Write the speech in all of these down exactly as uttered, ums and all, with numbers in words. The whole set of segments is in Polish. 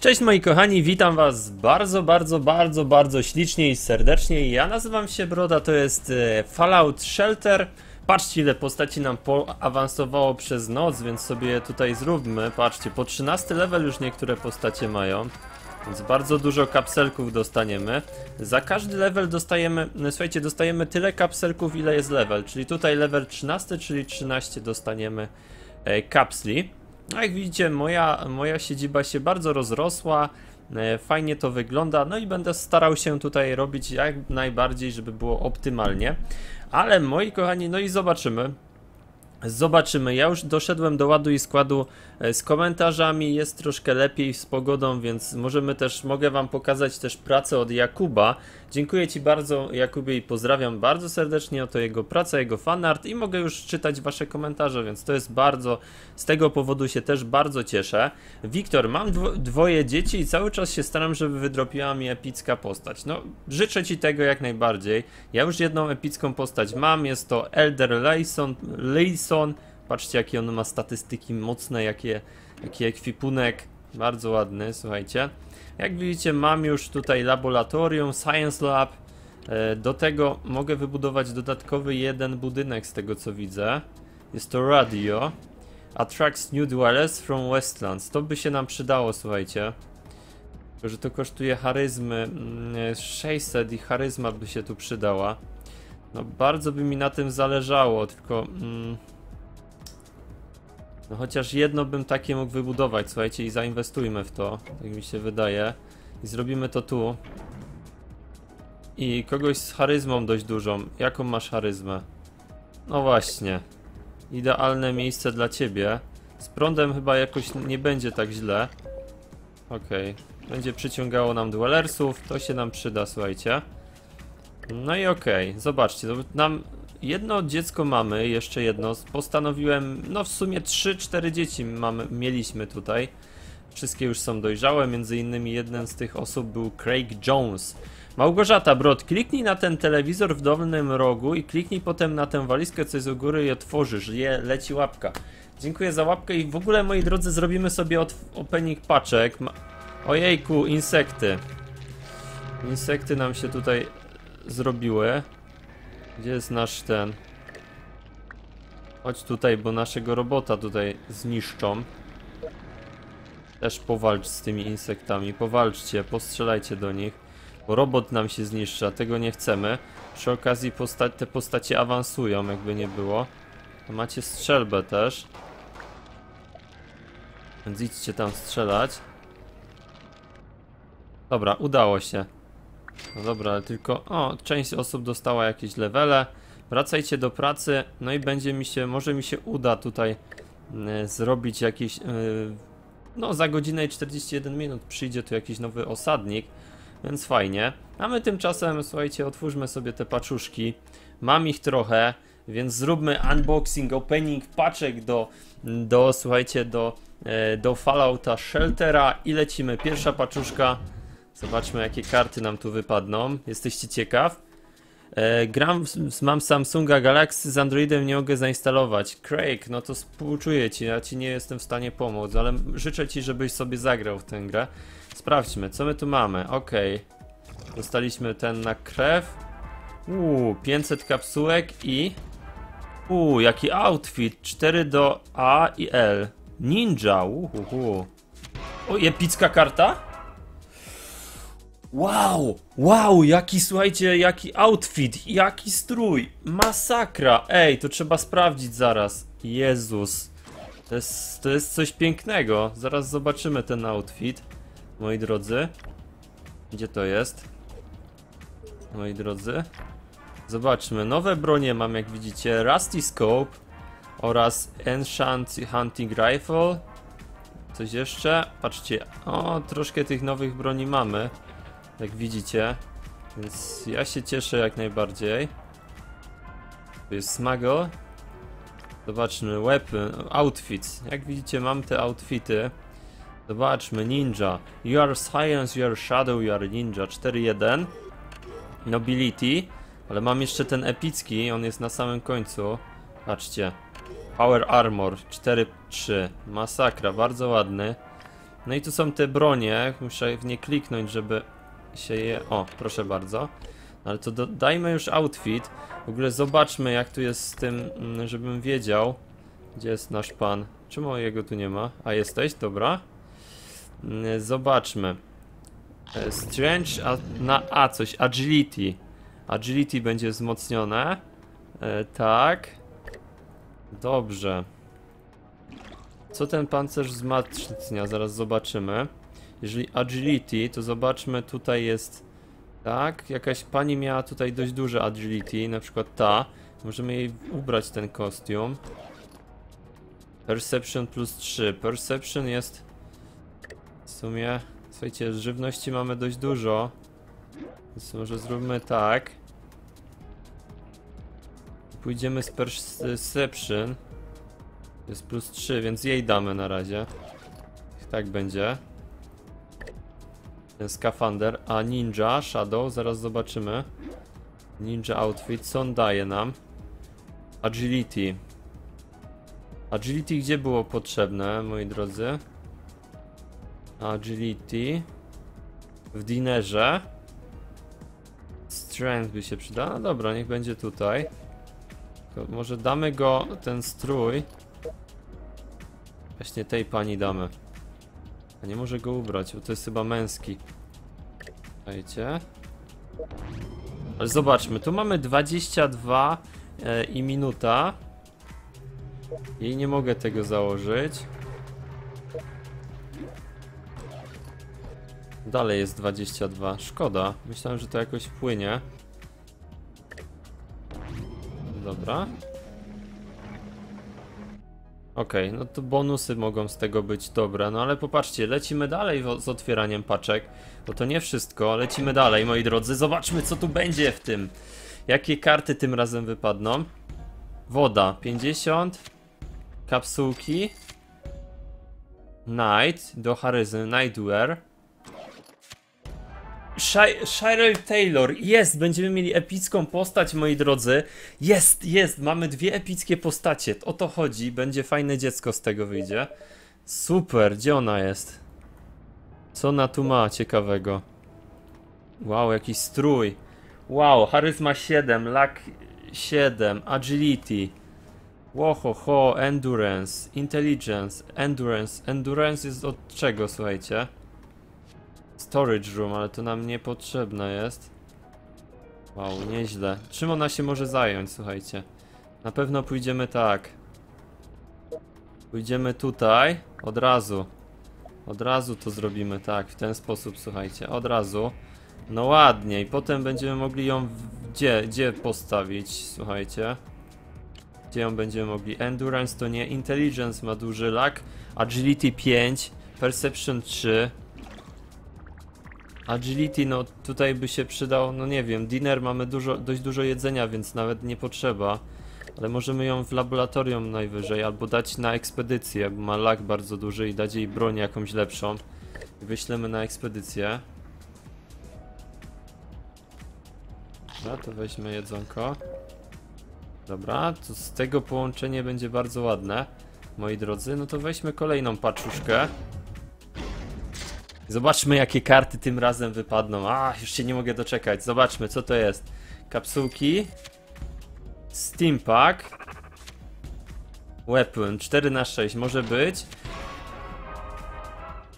Cześć moi kochani, witam was bardzo, bardzo, bardzo, bardzo ślicznie i serdecznie. Ja nazywam się Broda, to jest Fallout Shelter. Patrzcie, ile postaci nam awansowało przez noc, więc sobie tutaj zróbmy. Patrzcie, po trzynasty level już niektóre postacie mają, więc bardzo dużo kapselków dostaniemy. Za każdy level dostajemy, no słuchajcie, dostajemy tyle kapselków, ile jest level. Czyli tutaj level trzynaście, czyli trzynaście dostaniemy e, kapsli. No jak widzicie, moja, moja siedziba się bardzo rozrosła, e, fajnie to wygląda, no i będę starał się tutaj robić jak najbardziej, żeby było optymalnie. Ale moi kochani, no i zobaczymy. Zobaczymy, ja już doszedłem do ładu i składu z komentarzami, jest troszkę lepiej z pogodą, więc możemy też, mogę wam pokazać też pracę od Jakuba. Dziękuję ci bardzo, Jakubie, i pozdrawiam bardzo serdecznie, oto jego praca, jego fanart, i mogę już czytać wasze komentarze, więc to jest bardzo, z tego powodu się też bardzo cieszę. Wiktor, mam dwo, dwoje dzieci i cały czas się staram, żeby wydropiła mi epicka postać. No, życzę ci tego jak najbardziej. Ja już jedną epicką postać mam, jest to Elder Lyson Ton. Patrzcie, jakie on ma statystyki mocne, jakie, jaki ekwipunek, bardzo ładny, słuchajcie. Jak widzicie, mam już tutaj laboratorium, science lab, do tego mogę wybudować dodatkowy jeden budynek, z tego co widzę. Jest to radio, attracts new dwellers from Westlands, to by się nam przydało, słuchajcie. Tylko że to kosztuje charyzmy, sześćset i charyzma by się tu przydała. No bardzo by mi na tym zależało, tylko... Mm, no chociaż jedno bym takie mógł wybudować, słuchajcie, i zainwestujmy w to, tak mi się wydaje. I zrobimy to tu. I kogoś z charyzmą dość dużą. Jaką masz charyzmę? No właśnie. Idealne miejsce dla ciebie. Z prądem chyba jakoś nie będzie tak źle. Okej. Będzie przyciągało nam dwellersów, to się nam przyda, słuchajcie. No i okej, okay. Zobaczcie, nam jedno dziecko mamy, jeszcze jedno, postanowiłem, no w sumie trzy cztery dzieci mamy, mieliśmy tutaj. Wszystkie już są dojrzałe, między innymi jeden z tych osób był Craig Jones. Małgorzata Brod, kliknij na ten telewizor w dolnym rogu i kliknij potem na tę walizkę, co jest u góry, i otworzysz, je, leci łapka. Dziękuję za łapkę i w ogóle, moi drodzy, zrobimy sobie opening paczek. Ma Ojejku, insekty. Insekty nam się tutaj... zrobiły. Gdzie jest nasz ten? Chodź tutaj, bo naszego robota tutaj zniszczą. Też powalcz z tymi insektami. Powalczcie, postrzelajcie do nich. Bo robot nam się zniszcza, tego nie chcemy. Przy okazji posta te postacie awansują, jakby nie było. A macie strzelbę też. Więc idźcie tam strzelać. Dobra, udało się. No dobra, ale tylko... O, część osób dostała jakieś levele. Wracajcie do pracy. No i będzie mi się... Może mi się uda tutaj y, zrobić jakieś... Y, no, za godzinę i czterdzieści jeden minut przyjdzie tu jakiś nowy osadnik. Więc fajnie. A my tymczasem, słuchajcie, otwórzmy sobie te paczuszki. Mam ich trochę, więc zróbmy unboxing, opening paczek do... Do, słuchajcie, do... Y, do Fallouta Sheltera. I lecimy. Pierwsza paczuszka... Zobaczmy, jakie karty nam tu wypadną. Jesteście ciekaw? E, gram, mam Samsunga Galaxy, z Androidem nie mogę zainstalować. Craig, no to współczuję ci, ja ci nie jestem w stanie pomóc, ale życzę ci, żebyś sobie zagrał w tę grę. Sprawdźmy, co my tu mamy. Okej. Okay. Dostaliśmy ten na krew. Uuu, pięćset kapsułek i... Uuu, jaki outfit. cztery do A i L. Ninja, uhuhu. O, epicka karta? Wow, wow, jaki, słuchajcie, jaki outfit, jaki strój, masakra, ej, to trzeba sprawdzić zaraz, Jezus, to jest, to jest coś pięknego, zaraz zobaczymy ten outfit, moi drodzy, gdzie to jest, moi drodzy, zobaczmy, nowe bronie mam, jak widzicie, Rusty Scope oraz Enchant Hunting Rifle, coś jeszcze, patrzcie, o, troszkę tych nowych broni mamy, jak widzicie, więc ja się cieszę jak najbardziej. Tu jest Smuggle. Zobaczmy, weapon, outfits. Jak widzicie, mam te outfity. Zobaczmy, Ninja. You are Science, you are Shadow, you are Ninja. cztery jeden. Nobility. Ale mam jeszcze ten epicki, on jest na samym końcu. Patrzcie. Power Armor. cztery trzy. Masakra, bardzo ładny. No i tu są te bronie, muszę w nie kliknąć, żeby się je... O, proszę bardzo. Ale to dodajmy już outfit. W ogóle zobaczmy, jak tu jest z tym, żebym wiedział, gdzie jest nasz pan. Czemu jego tu nie ma? A jesteś? Dobra. Zobaczmy. Strange a, na A coś. Agility. Agility będzie wzmocnione. E, tak. Dobrze. Co ten pancerz wzmacnia? Zaraz zobaczymy. Jeżeli agility, to zobaczmy, tutaj jest... Tak, jakaś pani miała tutaj dość duże agility, na przykład ta. Możemy jej ubrać ten kostium. Perception plus trzy. Perception jest... W sumie... Słuchajcie, żywności mamy dość dużo. Więc może zróbmy tak. Pójdziemy z Perception. Jest plus trzy, więc jej damy na razie. Tak będzie. Ten skafander, a ninja, shadow, zaraz zobaczymy. Ninja outfit, co on daje nam? Agility. Agility gdzie było potrzebne, moi drodzy? Agility. W dinerze. Strength by się przydała, no dobra, niech będzie tutaj. Tylko może damy go, ten strój. Właśnie tej pani damy. A nie może go ubrać, bo to jest chyba męski. Słuchajcie. Ale zobaczmy, tu mamy dwadzieścia dwa e, i minuta. I nie mogę tego założyć. Dalej jest dwadzieścia dwa, szkoda. Myślałem, że to jakoś wpłynie. Dobra. Okej, okay, no to bonusy mogą z tego być dobre, no ale popatrzcie, lecimy dalej z otwieraniem paczek, bo to nie wszystko, lecimy dalej, moi drodzy, zobaczmy, co tu będzie w tym. Jakie karty tym razem wypadną? Woda, pięćdziesiąt, kapsułki, Night, do charyzmy, Nightwear, Cheryl Taylor, jest, będziemy mieli epicką postać, moi drodzy, jest, jest, mamy dwie epickie postacie, o to chodzi, będzie fajne dziecko z tego wyjdzie, super, gdzie ona jest? Co ona tu ma ciekawego? Wow, jakiś strój, wow, charyzma siedem, lak siedem, agility, wohoho, endurance, intelligence, endurance, endurance jest od czego, słuchajcie? Storage room, ale to nam niepotrzebne jest. Wow, nieźle. Czym ona się może zająć, słuchajcie? Na pewno pójdziemy tak. Pójdziemy tutaj. Od razu. Od razu to zrobimy, tak. W ten sposób, słuchajcie. Od razu. No ładnie. I potem będziemy mogli ją... Gdzie? Gdzie postawić, słuchajcie? Gdzie ją będziemy mogli? Endurance to nie. Intelligence ma duży lak. Agility pięć. Perception trzy. Agility, no tutaj by się przydał, no nie wiem, dinner mamy dużo, dość dużo jedzenia, więc nawet nie potrzeba. Ale możemy ją w laboratorium najwyżej, albo dać na ekspedycję, bo ma lak bardzo duży i dać jej broń jakąś lepszą. I wyślemy na ekspedycję. Dobra, to weźmy jedzonko. Dobra, to z tego połączenie będzie bardzo ładne, moi drodzy. No to weźmy kolejną paczuszkę. Zobaczmy, jakie karty tym razem wypadną. A, już się nie mogę doczekać. Zobaczmy, co to jest. Kapsułki. Steampack. Weapon. cztery na sześć. Może być.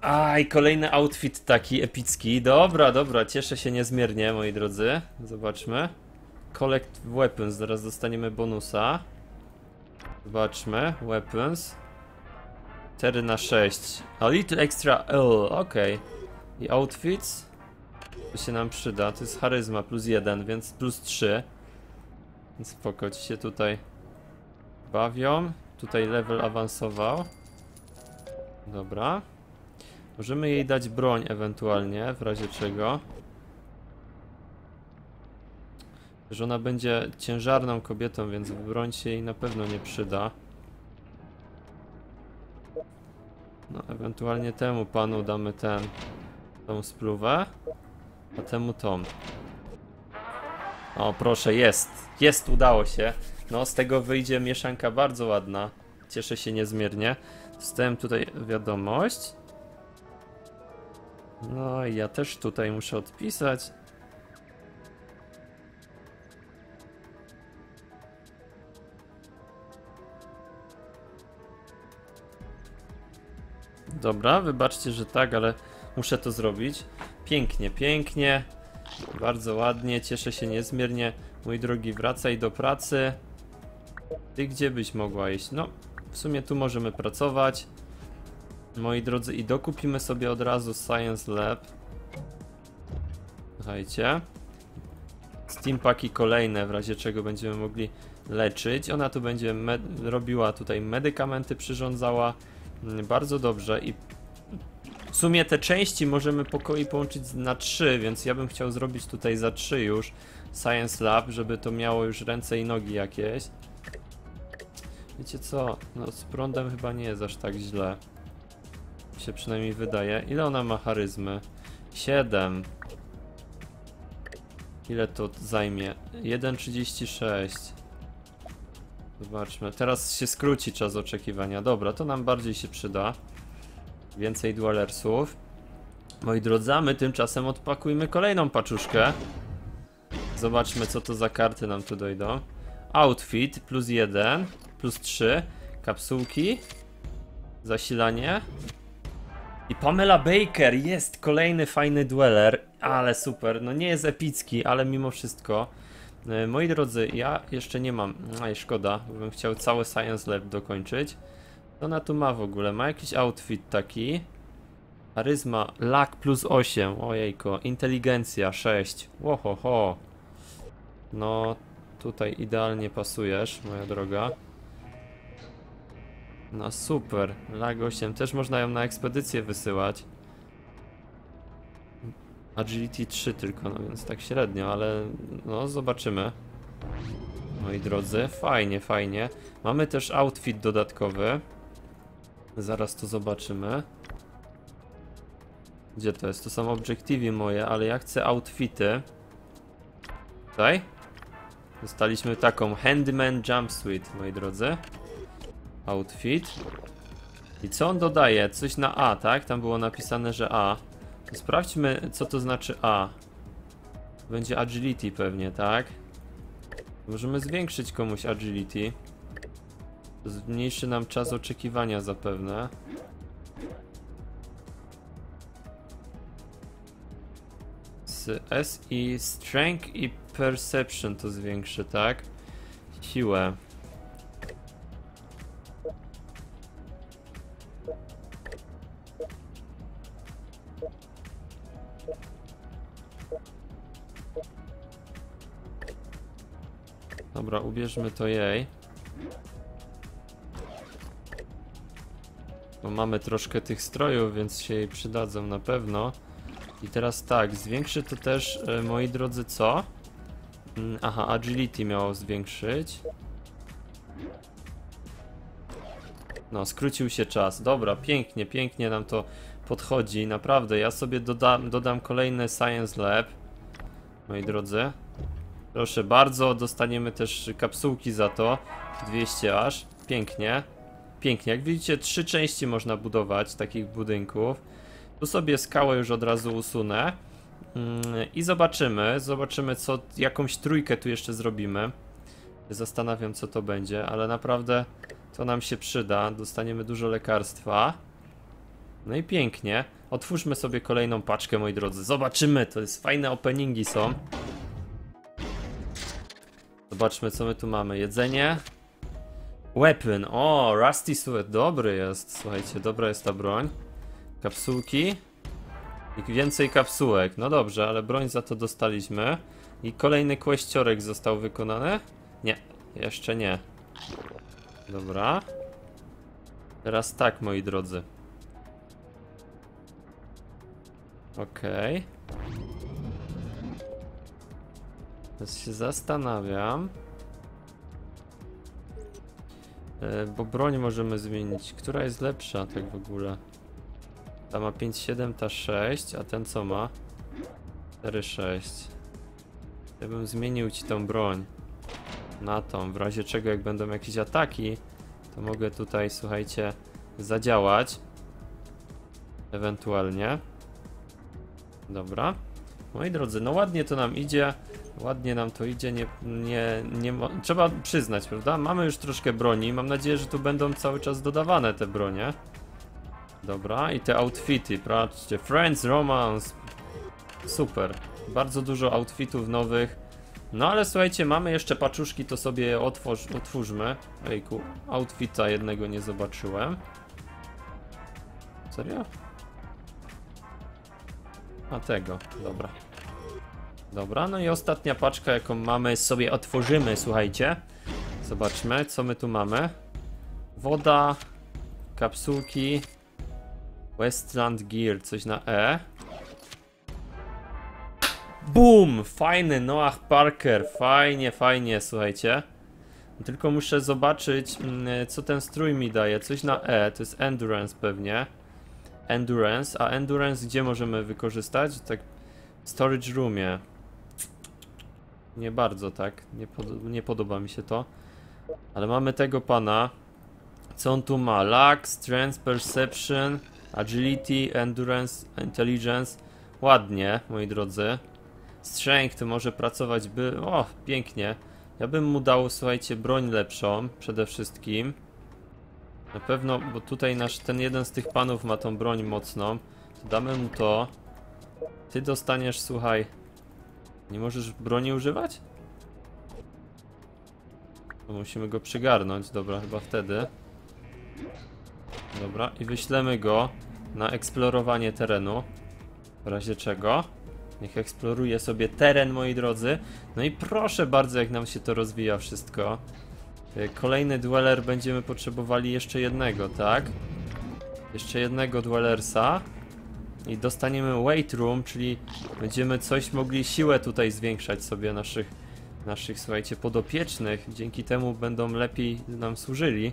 Aj, kolejny outfit taki epicki. Dobra, dobra. Cieszę się niezmiernie, moi drodzy. Zobaczmy. Collect weapons. Zaraz dostaniemy bonusa. Zobaczmy. Weapons. cztery na sześć. A little extra L, okej. Okay. I outfits? To się nam przyda. To jest charyzma plus jeden, więc plus trzy. Spoko, ci się tutaj bawią. Tutaj level awansował. Dobra. Możemy jej dać broń ewentualnie, w razie czego. Że ona będzie ciężarną kobietą, więc broń się jej na pewno nie przyda. No, ewentualnie temu panu damy ten, tą spluwę, a temu tą. O, proszę, jest, jest, udało się. No, z tego wyjdzie mieszanka bardzo ładna. Cieszę się niezmiernie. Dostałem tutaj wiadomość. No i ja też tutaj muszę odpisać. Dobra, wybaczcie, że tak, ale muszę to zrobić. Pięknie, pięknie. Bardzo ładnie, cieszę się niezmiernie. Mój drogi, wracaj do pracy. Ty gdzie byś mogła iść? No, w sumie tu możemy pracować. Moi drodzy, i dokupimy sobie od razu Science Lab. Słuchajcie. Steampaki kolejne, w razie czego będziemy mogli leczyć. Ona tu będzie robiła tutaj medykamenty, przyrządzała. Bardzo dobrze i w sumie te części możemy pokoi połączyć na trzy, więc ja bym chciał zrobić tutaj za trzy już Science Lab, żeby to miało już ręce i nogi jakieś. Wiecie co, no z prądem chyba nie jest aż tak źle. Mi się przynajmniej wydaje. Ile ona ma charyzmy? siedem. Ile to zajmie? jeden trzydzieści sześć. Zobaczmy, teraz się skróci czas oczekiwania. Dobra, to nam bardziej się przyda. Więcej dwellersów. Moi drodzy, my tymczasem odpakujmy kolejną paczuszkę. Zobaczmy, co to za karty nam tu dojdą. Outfit plus jeden, plus trzy. Kapsułki. Zasilanie. I Pamela Baker jest kolejny fajny dweller. Ale super, no nie jest epicki, ale mimo wszystko. Moi drodzy, ja jeszcze nie mam, aj szkoda, bo bym chciał cały Science Lab dokończyć. Co ona tu ma w ogóle? Ma jakiś outfit taki. Charyzma, lak plus osiem, ojejko, inteligencja sześć, łohoho. No tutaj idealnie pasujesz, moja droga. No super, lak osiem, też można ją na ekspedycję wysyłać. Agility trzy tylko, no więc tak średnio, ale no zobaczymy. Moi drodzy, fajnie, fajnie. Mamy też outfit dodatkowy. Zaraz to zobaczymy. Gdzie to jest? To są obiektywy moje, ale ja chcę outfity. Tutaj. Dostaliśmy taką Handyman Jumpsuit, moi drodzy. Outfit. I co on dodaje? Coś na A, tak? Tam było napisane, że A. Sprawdźmy, co to znaczy A. Będzie agility pewnie, tak? Możemy zwiększyć komuś agility. Zmniejszy nam czas oczekiwania zapewne. Z S i strength i perception to zwiększy, tak? Siłę. Dobra, ubierzmy to jej. Bo mamy troszkę tych strojów, więc się jej przydadzą na pewno. I teraz tak, zwiększy to też, e, moi drodzy, co? Mm, aha, agility miało zwiększyć. No, skrócił się czas. Dobra, pięknie, pięknie nam to podchodzi. Naprawdę, ja sobie dodam, dodam kolejny Science Lab. Moi drodzy. Proszę bardzo, dostaniemy też kapsułki za to, dwieście aż, pięknie, pięknie, jak widzicie trzy części można budować takich budynków. Tu sobie skałę już od razu usunę yy, i zobaczymy, zobaczymy co, jakąś trójkę tu jeszcze zrobimy. Zastanawiam co to będzie, ale naprawdę to nam się przyda, dostaniemy dużo lekarstwa. No i pięknie, otwórzmy sobie kolejną paczkę moi drodzy, zobaczymy, to jest fajne openingi są. Zobaczmy, co my tu mamy. Jedzenie. Weapon. O, Rusty Sword. Dobry jest. Słuchajcie, dobra jest ta broń. Kapsułki. I więcej kapsułek. No dobrze, ale broń za to dostaliśmy. I kolejny kłeściorek został wykonany? Nie, jeszcze nie. Dobra. Teraz tak, moi drodzy. Okej. Okay. Teraz się zastanawiam, e, bo broń możemy zmienić. Która jest lepsza tak w ogóle? Ta ma pięć siedem, ta sześć, a ten co ma? cztery sześć. Ja bym zmienił ci tą broń na tą, w razie czego jak będą jakieś ataki, to mogę tutaj, słuchajcie, zadziałać. Ewentualnie. Dobra. Moi drodzy, no ładnie to nam idzie. Ładnie nam to idzie, nie, nie, nie ma... trzeba przyznać, prawda? Mamy już troszkę broni, mam nadzieję, że tu będą cały czas dodawane te bronie. Dobra, i te outfity, patrzcie, Friends Romance. Super, bardzo dużo outfitów nowych. No ale słuchajcie, mamy jeszcze paczuszki, to sobie je otwórz, otwórzmy. Ejku, outfita jednego nie zobaczyłem. Serio? A tego, dobra. Dobra, no i ostatnia paczka, jaką mamy, sobie otworzymy, słuchajcie. Zobaczmy, co my tu mamy. Woda, kapsułki, Westland Gear, coś na E. Boom! Fajny Noah Parker, fajnie, fajnie, słuchajcie. Tylko muszę zobaczyć, co ten strój mi daje, coś na E, to jest Endurance pewnie. Endurance, a Endurance gdzie możemy wykorzystać? Tak, w Storage Roomie. Nie bardzo, tak, nie, pod nie podoba mi się to. Ale mamy tego pana. Co on tu ma? Luck, Strength, Perception, Agility, Endurance, Intelligence. Ładnie, moi drodzy. Strength może pracować by... O, pięknie. Ja bym mu dał, słuchajcie, broń lepszą przede wszystkim. Na pewno, bo tutaj nasz ten jeden z tych panów ma tą broń mocną. To damy mu to. Ty dostaniesz, słuchaj... Nie możesz broni używać? No, musimy go przygarnąć, dobra, chyba wtedy. Dobra, i wyślemy go na eksplorowanie terenu. W razie czego. Niech eksploruje sobie teren, moi drodzy. No i proszę bardzo, jak nam się to rozwija wszystko. Kolejny dweller, będziemy potrzebowali jeszcze jednego, tak? Jeszcze jednego dwellersa. I dostaniemy weight room, czyli będziemy coś mogli siłę tutaj zwiększać sobie naszych, naszych słuchajcie, podopiecznych. Dzięki temu będą lepiej nam służyli.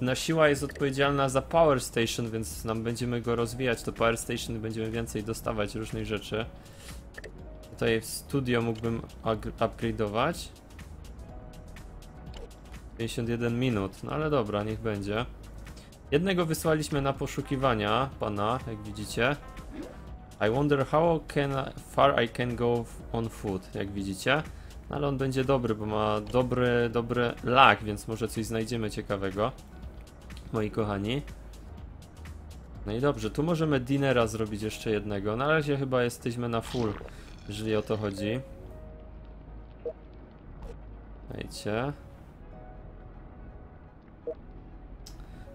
Nasza siła jest odpowiedzialna za Power Station, więc nam będziemy go rozwijać. To Power Station będziemy więcej dostawać różnych rzeczy. Tutaj w studio mógłbym upgrade'ować. pięćdziesiąt jeden minut, no ale dobra, niech będzie. Jednego wysłaliśmy na poszukiwania pana, jak widzicie. I wonder how can I, far I can go on foot, jak widzicie. No ale on będzie dobry, bo ma dobry, dobry lag, więc może coś znajdziemy ciekawego, moi kochani. No i dobrze, tu możemy dinera zrobić jeszcze jednego. Na razie chyba jesteśmy na full, jeżeli o to chodzi. Dajcie.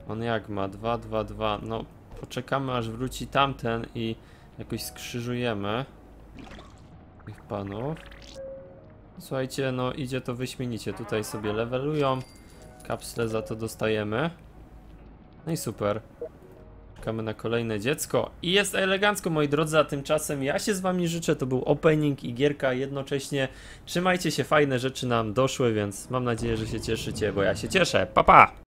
On jak ma? dwa, dwa, dwa. No, poczekamy aż wróci tamten i jakoś skrzyżujemy tych panów. Słuchajcie, no idzie to wyśmienicie. Tutaj sobie levelują. Kapsle za to dostajemy. No i super. Czekamy na kolejne dziecko. I jest elegancko, moi drodzy, a tymczasem ja się z wami życzę. To był opening i gierka jednocześnie. Trzymajcie się, fajne rzeczy nam doszły, więc mam nadzieję, że się cieszycie, bo ja się cieszę. Pa, pa!